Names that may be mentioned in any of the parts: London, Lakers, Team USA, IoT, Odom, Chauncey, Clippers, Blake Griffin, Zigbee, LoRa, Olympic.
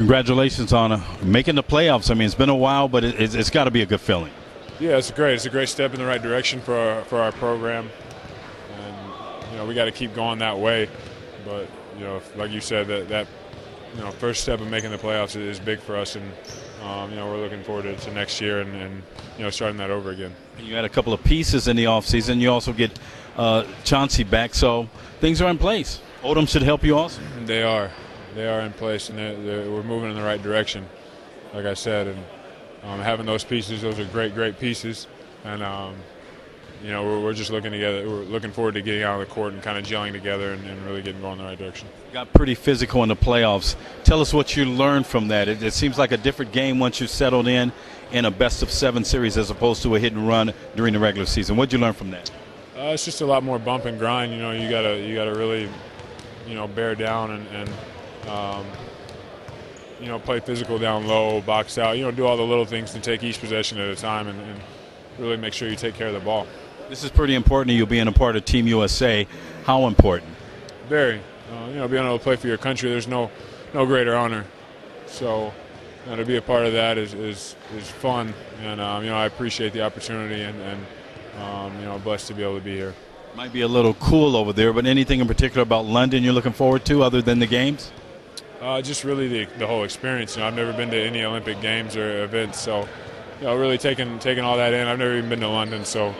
Congratulations on making the playoffs. I mean, it's been a while, but it's got to be a good feeling. Yeah, it's a great step in the right direction for our program, and we got to keep going that way. But like you said, that first step of making the playoffs is big for us, and we're looking forward to next year and starting that over again. You had a couple of pieces in the offseason. You also get Chauncey back, so things are in place. Odom should help you also. They are. They are in place, and we're moving in the right direction, like I said. And having those pieces, those are great pieces. And we're just looking together. We're looking forward to getting out of the court and kind of gelling together and really getting going in the right direction. You got pretty physical in the playoffs. Tell us what you learned from that. It seems like a different game once you settled in a best-of-7 series as opposed to a hit and run during the regular season. What'd you learn from that? It's just a lot more bump and grind. You gotta really bear down and play physical down low, box out, do all the little things to take each possession at a time and really make sure you take care of the ball. This is pretty important to you being a part of Team USA. How important? Very. Being able to play for your country, there's no greater honor. So to be a part of that is fun, and I appreciate the opportunity and blessed to be able to be here. Might be a little cool over there, but anything in particular about London you're looking forward to other than the games? Just really the whole experience. I've never been to any Olympic games or events, so really taking all that in. I've never even been to London, so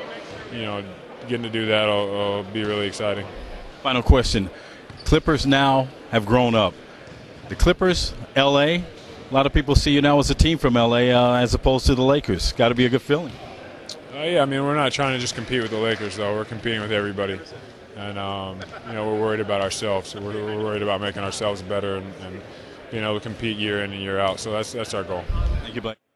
getting to do that will be really exciting. Final question: Clippers now have grown up. The Clippers, L.A. A lot of people see you now as a team from L.A. As opposed to the Lakers. Got to be a good feeling. Yeah, we're not trying to just compete with the Lakers, though. We're competing with everybody. And, we're worried about ourselves. So we're worried about making ourselves better and being able to compete year in and year out. So that's our goal. Thank you, Blake.